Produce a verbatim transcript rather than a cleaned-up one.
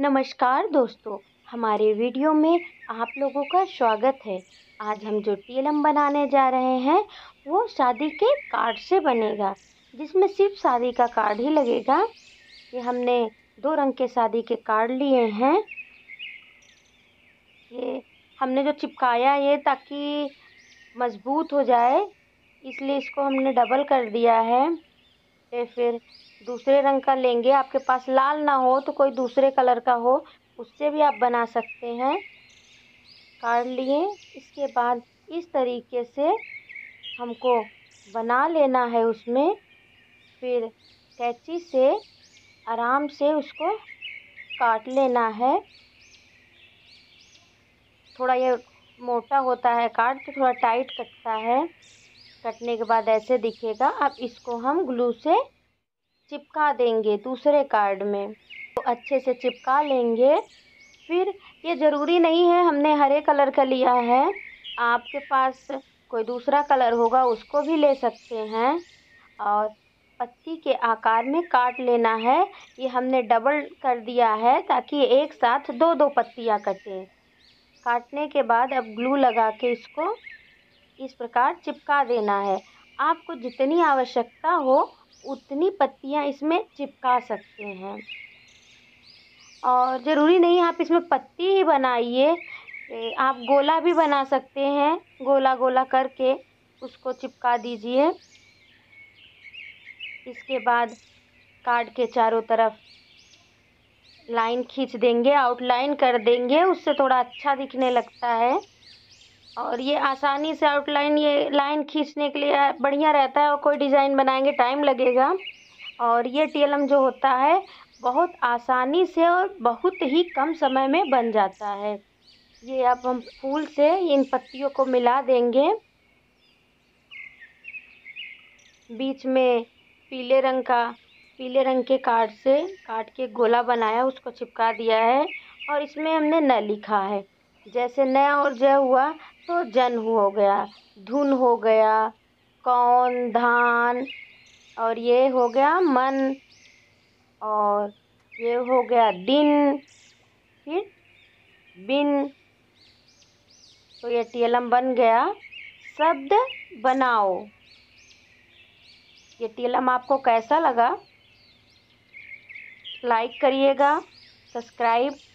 नमस्कार दोस्तों, हमारे वीडियो में आप लोगों का स्वागत है। आज हम जो टीएलएम बनाने जा रहे हैं वो शादी के कार्ड से बनेगा, जिसमें सिर्फ शादी का कार्ड ही लगेगा। ये हमने दो रंग के शादी के कार्ड लिए हैं। ये हमने जो चिपकाया ये ताकि मजबूत हो जाए, इसलिए इसको हमने डबल कर दिया है। ये फिर दूसरे रंग का लेंगे, आपके पास लाल ना हो तो कोई दूसरे कलर का हो उससे भी आप बना सकते हैं। काट लिए। इसके बाद इस तरीके से हमको बना लेना है उसमें, फिर कैंची से आराम से उसको काट लेना है। थोड़ा ये मोटा होता है कार्ड तो थोड़ा टाइट कटता है। कटने के बाद ऐसे दिखेगा। अब इसको हम ग्लू से चिपका देंगे दूसरे कार्ड में, तो अच्छे से चिपका लेंगे। फिर ये ज़रूरी नहीं है हमने हरे कलर का लिया है, आपके पास कोई दूसरा कलर होगा उसको भी ले सकते हैं। और पत्ती के आकार में काट लेना है। ये हमने डबल कर दिया है ताकि एक साथ दो दो पत्तियाँ कटें। काटने के बाद अब ग्लू लगा के इसको इस प्रकार चिपका देना है। आपको जितनी आवश्यकता हो उतनी पत्तियां इसमें चिपका सकते हैं। और ज़रूरी नहीं आप इसमें पत्ती ही बनाइए, आप गोला भी बना सकते हैं। गोला गोला करके उसको चिपका दीजिए। इसके बाद कार्ड के चारों तरफ लाइन खींच देंगे, आउटलाइन कर देंगे, उससे थोड़ा अच्छा दिखने लगता है। और ये आसानी से आउटलाइन, ये लाइन खींचने के लिए बढ़िया रहता है। और कोई डिज़ाइन बनाएंगे टाइम लगेगा। और ये टीएलएम जो होता है बहुत आसानी से और बहुत ही कम समय में बन जाता है। ये अब हम फूल से इन पत्तियों को मिला देंगे। बीच में पीले रंग का पीले रंग के कार्ड से काट के गोला बनाया, उसको चिपका दिया है। और इसमें हमने न लिखा है, जैसे न और ज हुआ तो जन हो गया, धुन हो गया, कौन, धान, और ये हो गया मन, और ये हो गया दिन, फिर बिन। तो ये टीएलएम बन गया। शब्द बनाओ। ये टीएलएम आपको कैसा लगा? लाइक करिएगा, सब्सक्राइब